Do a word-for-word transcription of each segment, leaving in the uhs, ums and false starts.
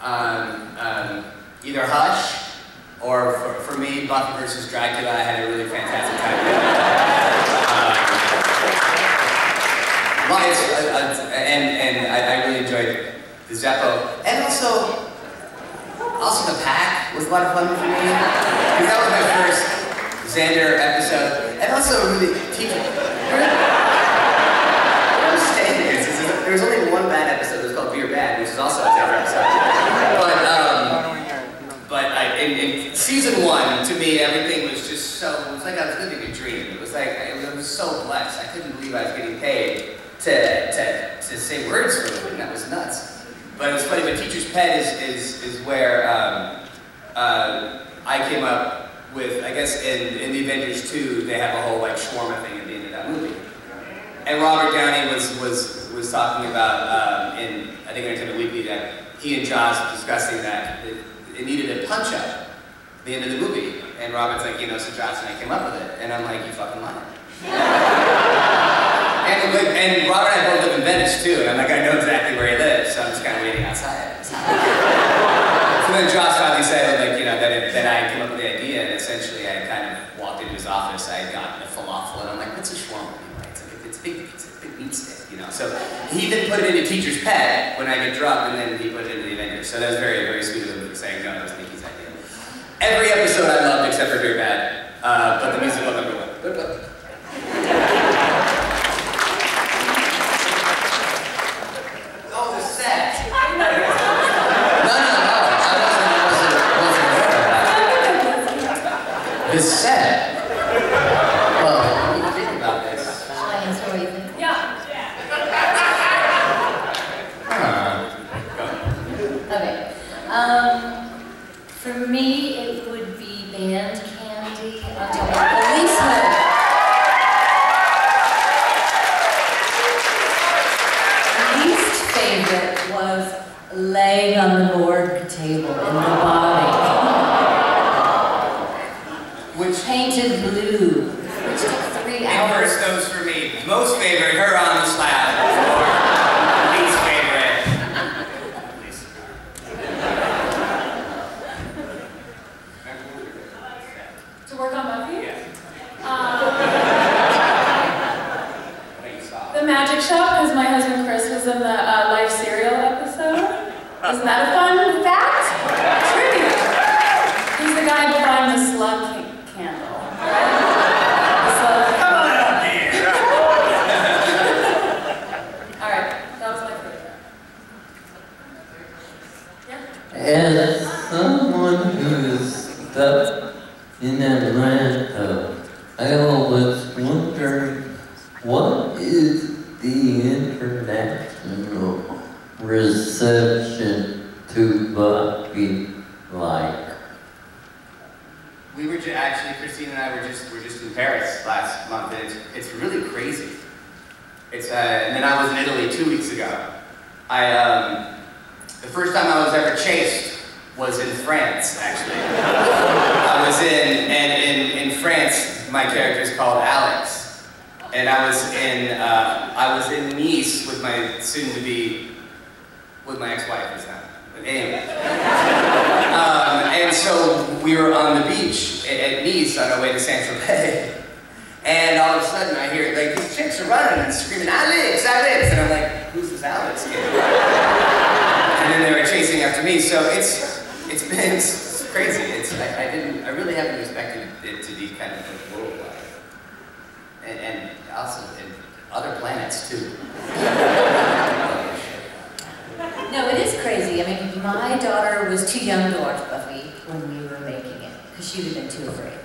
um, um, either Hush or, for, for me, Buffy versus. Dracula. I had a really fantastic time with um, well, it. And, and I, I really enjoyed The Zeppo. And also, also The Pack was a lot of fun for me. Because that was my first Xander episode. And also, really, Teacher. I was saying this, there was only one bad episode that was called Be Your Bad, which is also a Xander episode. But, um, but I, in, in season one, to me, everything was just so, it was like I was living a dream. It was like, I, I was so blessed. I couldn't believe I was getting paid to, to, to say words for a living. That was nuts. But it was funny, but Teacher's Pet is, is, is where um, uh, I came up with, I guess in, in The Avengers two, they have a whole like shawarma thing at the end of that movie. And Robert Downey was, was, was talking about, um, in, I think Entertainment Weekly, that he and Josh were discussing that it, it needed a punch-up at the end of the movie. And Robert's like, you know, so Josh and I came up with it. And I'm like, you fucking liar. And, and Robert and I both live in Venice, too, and I'm like, I know exactly where he lives, so I'm just kind of waiting outside. So then Josh finally said, like, you know, that, it, that I came up with the idea, and essentially I kind of walked into his office, I had gotten a falafel, and I'm like, what's a shawarma? It's, like, it's, a big, it's a big meat stick, you know? So he then put it into Teacher's Pet when I get drunk, and then he put it into The Avengers. So that was very, very sweet of him for saying, no, that was Nikki's idea. Every episode I loved except for Beer Bad, uh, but the music was number one. The set. Well, what do you think about this? Science, what do you think? Yeah. Yeah. Okay. Um, for me, it would be band candy on top of the policeman. My least favorite was laying on the board table in The Body. Painted blue, which took three hours. First those for me. Most favorite, her on the slab. Least favorite. Least favorite. To work on Buffy? Yeah. Um, the magic shop, because my husband Chris was in the uh, live cereal episode. Isn't that a fun fact? Trivia. He's the guy behind the slug cake. As someone who's stuck in Atlanta, I always wonder, what is the international reception to Buffy like? We were just, actually, Christine and I were just were just in Paris last month, and it's, it's really crazy. It's uh, and then I was in Italy two weeks ago. I um. The first time I was ever chased was in France, actually. I was in, and in, in France, my character is called Alex. And I was in, uh, I was in Nice with my soon-to-be, with my ex-wife this time. But anyway. um, and so we were on the beach at, at Nice on our way to Saint-Tropez. And all of a sudden I hear, like, these chicks are running and screaming, Alex, Alex! And I'm like, who's this Alex kid? And then they were chasing after me, so it's it's been it's crazy. It's I, I didn't I really haven't expected it to be kind of like worldwide, and, and also in other planets too. No, it is crazy. I mean, my daughter was too young to watch Buffy when we were making it because she would have been too afraid.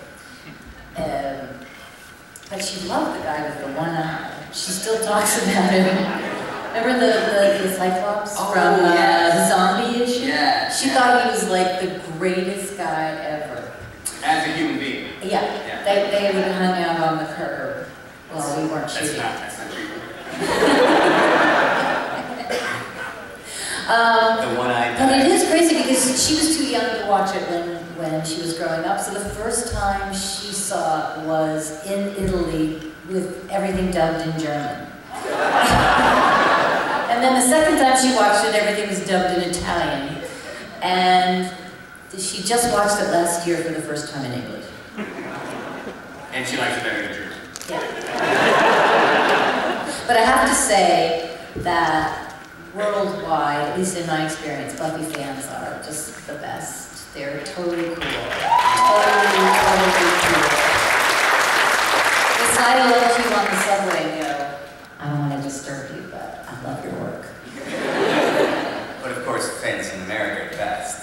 Um, but she loved the guy with the one eye. She still talks about him. Remember the, the, the Cyclops oh, from uh, yeah. Zombie issue? Yeah. She yeah. thought he was like the greatest guy ever. As a human being. Yeah. yeah. They, they would have hung out on the curb while that's, we weren't shooting. That's not true. um, the one I But it is crazy because she was too young to watch it when, when she was growing up. So the first time she saw it was in Italy with everything dubbed in German. And then the second time she watched it, everything was dubbed in Italian. and she just watched it last year for the first time in English. And she likes it better than German. Yeah. But I have to say that worldwide, at least in my experience, Buffy fans are just the best. They're totally cool. Totally, totally cool. It's not a little cute on the subway, you know, I don't want to disturb you, but I love your work. But of course, fans in America are best.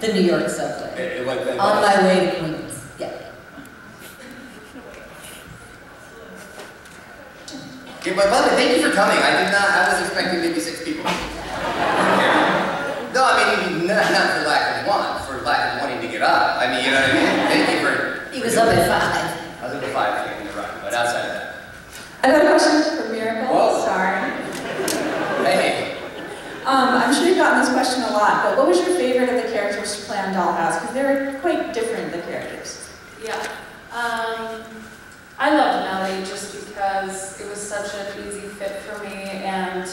The New York subway. It, it, like, like, on my way to Queens. Yeah. Okay, but Mellie, thank you for coming. I did not. I was expecting maybe six people. No, I mean not, not for lack of want, for lack of wanting to get up. I mean, you know what I mean. Thank you for. He was up at five. I was up at five for getting the run, but outside of that. I got a question for Miracle. Whoa. Sorry. Hey. Um, I'm sure you've gotten this question a lot, but what was your favorite of the characters to play on Dollhouse? Because they were quite different, the characters. Yeah. Um, I loved Mellie just because it was such an easy fit for me, and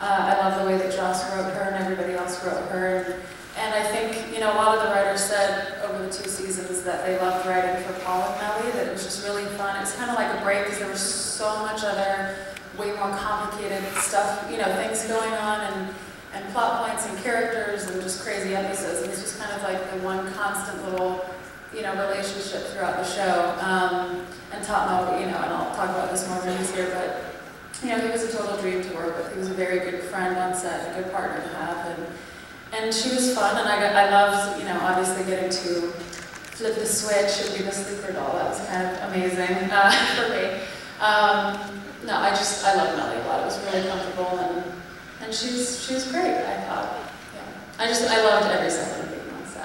uh, I love the way that Joss wrote her and everybody else wrote her. And I think, you know, a lot of the writers said over the two seasons that they loved writing for Paul and Mellie, that it was just really fun. It was kind of like a break because there was so much other, way more complicated stuff, you know, things going on, and and plot points and characters and just crazy episodes. And it's just kind of like the one constant little, you know, relationship throughout the show. Um, and Top Mellie, you know, and I'll talk about this more when he's here, but, you know, he was a total dream to work with. He was a very good friend on set, a good partner to have. And and she was fun, and I, got, I loved, you know, obviously getting to flip the switch and be the sleeper doll. That was kind of amazing uh, for me. Um, no, I just, I love Mellie a lot. It was really comfortable, and And she was, she was great, I thought. Yeah. I just, I loved every second of being on set.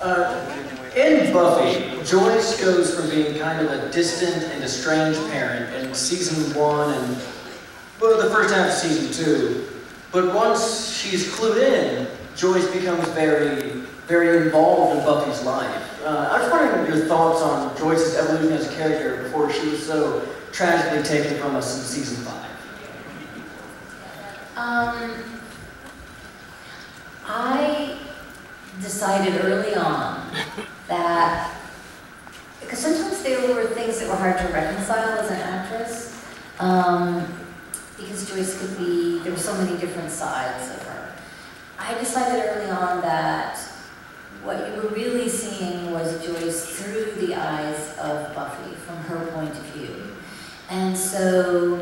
Thank you. Uh, in Buffy, Joyce goes from being kind of a distant and estranged parent in season one and, well, the first half of season two. But once she's clued in, Joyce becomes very, very involved in Buffy's life. Uh, I was wondering your thoughts on Joyce's evolution as a character before she was so tragically taken from us in season five. Um, I decided early on that, because sometimes there were things that were hard to reconcile as an actress, um, because Joyce could be, there were so many different sides of her. I decided early on that what you were really seeing was Joyce through the eyes of Buffy, from her point of view. And so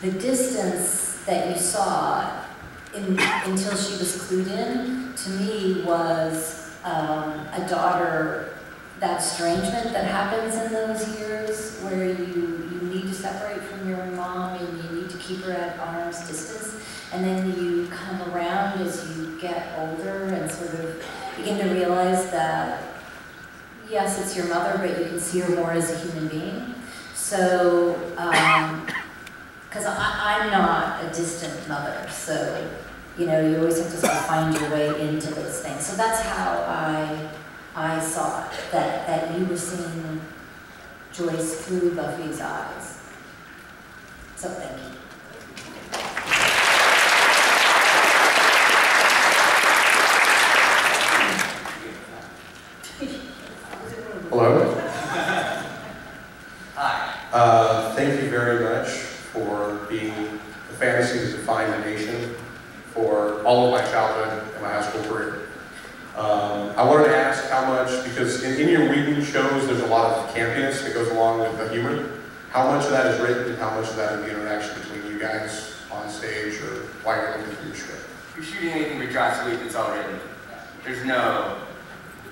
the distance that you saw in, until she was clued in, to me was um, a daughter, that estrangement that happens in those years where you, you need to separate from your mom and you need to keep her at arm's distance. And then you come around as you get older and sort of begin to realize that, yes, it's your mother, but you can see her more as a human being. So, because um, I'm not a distant mother, so, you know, you always have to sort of find your way into those things. So that's how I, I saw it, that, that you were seeing Joyce through Buffy's eyes. So thank you. Hello. Hi. Uh, thank you very much for being the fantasies that define the nation for all of my childhood and my high school career. Um, I wanted to ask how much, because in, in your Whedon shows there's a lot of campiness that goes along with the humor. How much of that is written and how much of that is the interaction between you guys on stage or while you're looking through your script? If you're shooting anything with Joss Whedon, it's all written. There's no...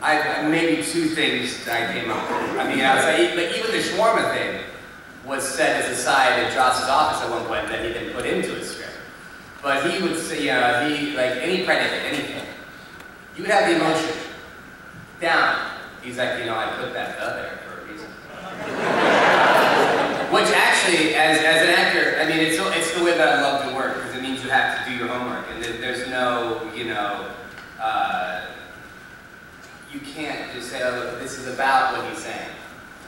I, maybe two things that I came up with. I mean, outside, but even the shawarma thing was set as a side at Joss's office at one point that he didn't put into his script. But he would say, you know, he, like, any predicate, anything, you would have the emotion down. He's like, you know, I put that up there for a reason. Which actually, as, as an actor, I mean, it's, it's the way that I love to work, because it means you have to do your homework, and there's no, you know, uh, you can't just say, oh, look, this is about what he's saying.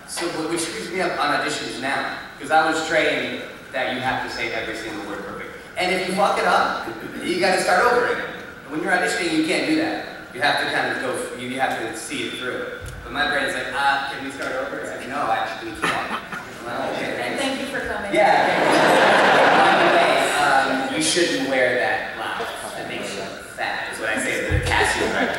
So, which screws me up on auditions now, because I was trained that you have to say every single word perfect. And if you fuck it up, you got to start over again. When you're auditioning, you can't do that. You have to kind of go, you have to see it through. But my brain's like, ah, can we start over? It's like, no, I actually can't. Well, okay, and thank you for coming. Yeah. By the way, um, you shouldn't wear that loud. That makes you fat, is what I say to the casting director.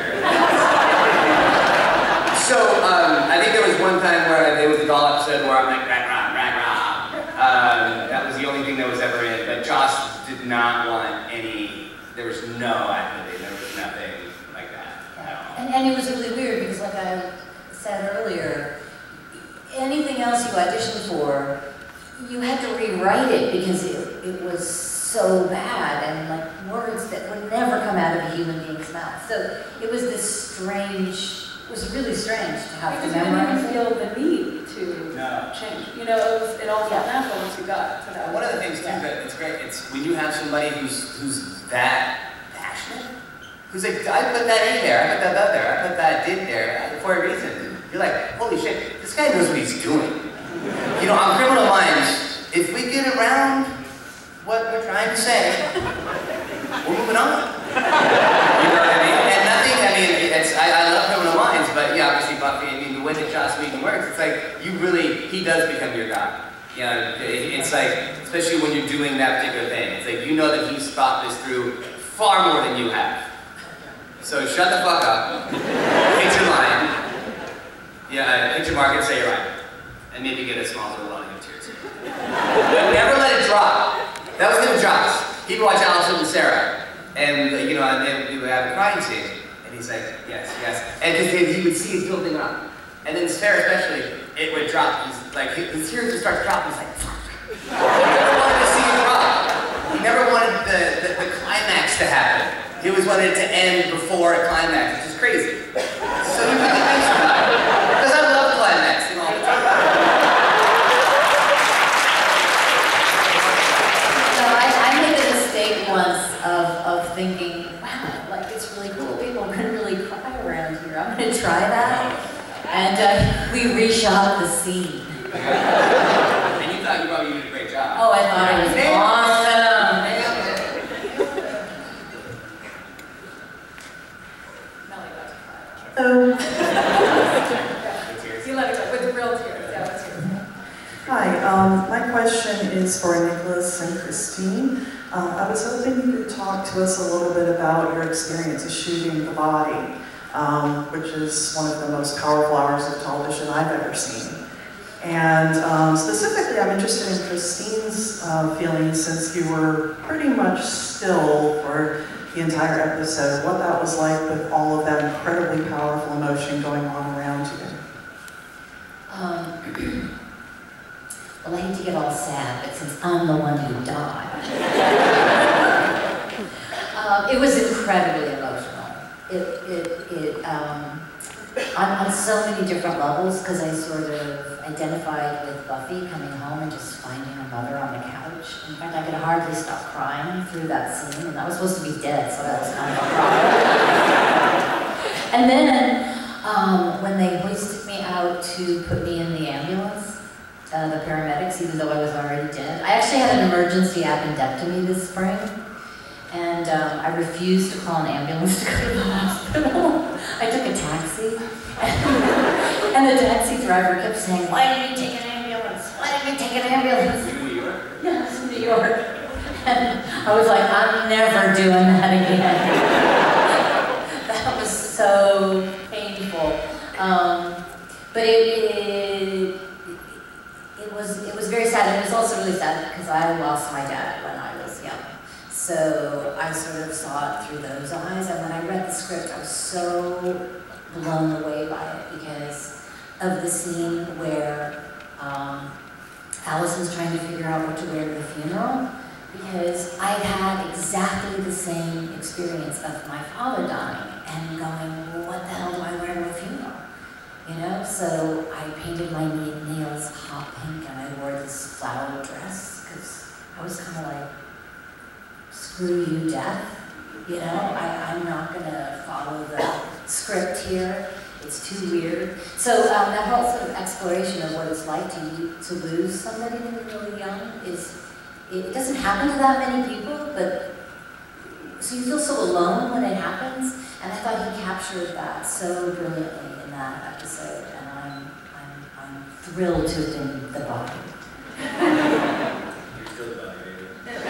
So, um, I think there was one time where there was a doll episode where I'm like, rah, rah, rah, rah. Um, that was the only thing that was ever in it, but Josh did not want any, there was no activity, there was nothing like that at all. And, and it was really weird because, like I said earlier, anything else you auditioned for, you had to rewrite it because it, it was so bad and like words that would never come out of a human being's mouth. So it was this strange, it was really strange to have to memorize it. You didn't even feel the need to no. change. You know, it, was, it all got natural once you got to that. One of the things too that it's great, it's when you have somebody who's, who's that passionate, who's like, I put that in there, I put that up there, I put that in there for a reason. You're like, holy shit, this guy knows what he's doing. You know, on Criminal Minds, if we get around what we're trying to say, we're moving on. You know what I mean? And nothing, I mean, it's, I, I love Criminal Minds, but yeah, obviously Buffy, I mean, the way that Joss Whedon works, it's like, you really, he does become your god. You know, it, it's like, especially when you're doing that particular thing, it's like, you know that he's thought this through far more than you have. So shut the fuck up, fix your mind. Yeah, picture mark and say you're right. And maybe get a small little loan of tears. Never let it drop. That was him, Josh. He'd watch Allison and Sarah. And, you know, and then we would have a crying scene. And he's like, yes, yes. And because he would see it building up. And then Sarah especially, it would drop. He's like, his tears would start to drop. He's like, fuck. He never wanted to see it drop. He never wanted the, the, the climax to happen. He always wanted it to end before a climax, which is crazy. So he really thinks about it. Because I love climaxing all the time. So I, I made a mistake once of, of thinking, wow, like it's really cool. People are going to really cry around here. I'm going to try that. And uh, we reshot the scene. And you thought you probably did a great job. Oh, I thought it was Nailed awesome. Mellie got to cry. Um. You let it go with the real tears. Yeah, that's yours. Hi, um, my question is for Nicholas and Christine. Uh, I was hoping you could talk to us a little bit about your experience of shooting The Body, um, which is one of the most powerful hours of television I've ever seen. And um, specifically, I'm interested in Christine's uh, feelings since you were pretty much still for the entire episode, what that was like with all of that incredibly powerful emotion going on around you. Um, well, I hate to get all sad, but since I'm the one who died, um, it was incredibly emotional. It, it, it, um, on, on so many different levels, because I sort of identified with Buffy coming home and just finding her mother on the couch. In fact, I could hardly stop crying through that scene, and I was supposed to be dead, so that was kind of a problem. And then, Um, when they hoisted me out to put me in the ambulance, uh, the paramedics, even though I was already dead. I actually had an emergency appendectomy this spring, and um, I refused to call an ambulance to go to the hospital. I took a taxi, and the taxi driver kept saying, why did you take an ambulance? Why did you take an ambulance? In New York? Yes, New York. And I was like, I'm never doing that again. That was so... Um, but it, it, it was it was very sad, and it was also really sad because I lost my dad when I was young. So I sort of saw it through those eyes, and when I read the script, I was so blown away by it because of the scene where um, Allison's trying to figure out what to wear to the funeral, because I had exactly the same experience of my father dying and going, well, what the hell do I wear to a funeral? You know, so I painted my nails hot pink and I wore this flowered dress because I was kind of like, screw you, death. You know, I, I'm not going to follow the script here. It's too weird. So um, that whole sort of exploration of what it's like to to lose somebody when you're really young is, it, it doesn't happen to that many people, but so you feel so alone when it happens. And I thought he captured that so brilliantly in that episode, and I'm I'm, I'm thrilled to have been The Body. You're still The Body, baby.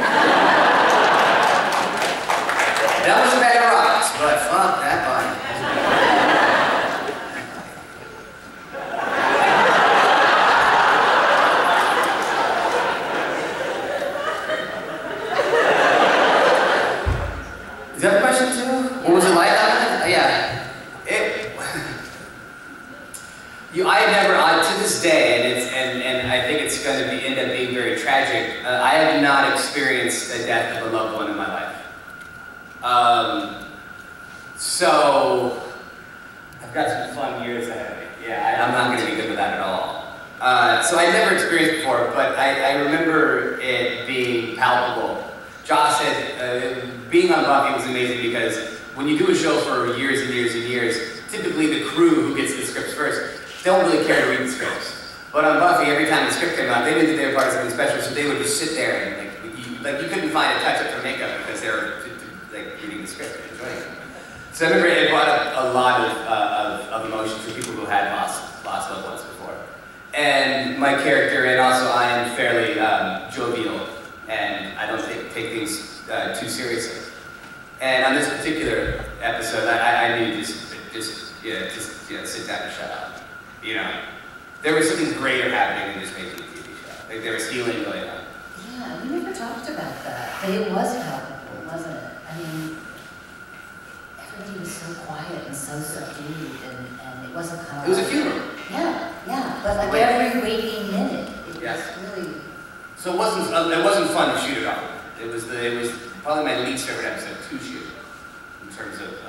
That was a bag of rocks, but fuck that body. Is that a question too? What was it like? Uh, yeah. It, you, I never, uh, to this day, and, it's, and, and I think it's going to be, end up being very tragic, uh, I have not experienced the death of a loved one in my life. Um, so, I've got some fun years ahead of me. Yeah, I, I'm not going to be good with that at all. Uh, so I never experienced before, but I, I remember it being palpable. Josh said, uh, being on Buffy was amazing because when you do a show for years and years and years, typically the crew who gets the scripts first don't really care to read the scripts. But on Buffy, every time the script came out, they knew that they were part of something special, so they would just sit there and like you, like, you couldn't find a touch-up for makeup because they were like, reading the script and enjoying it. So I remember it brought up a lot of, uh, of, of emotion for people who had lost, lost loved ones before. And my character, and also I am fairly um, jovial, and I don't take, take things uh, too seriously. And on this particular episode, I, I knew just, just, you know, just you know, sit down and shut up. You know, there was something greater happening than just making a T V show. Like there was healing going on. Yeah, we never talked about that, but it was palpable, wasn't it? I mean, everybody was so quiet and so subdued, and, and it wasn't kind of. It was a funeral. Yeah, yeah, but like Wait. every waking minute, it yes. was really. So it wasn't it wasn't fun to shoot at all. It was the, it was probably my least favorite episode to shoot in terms of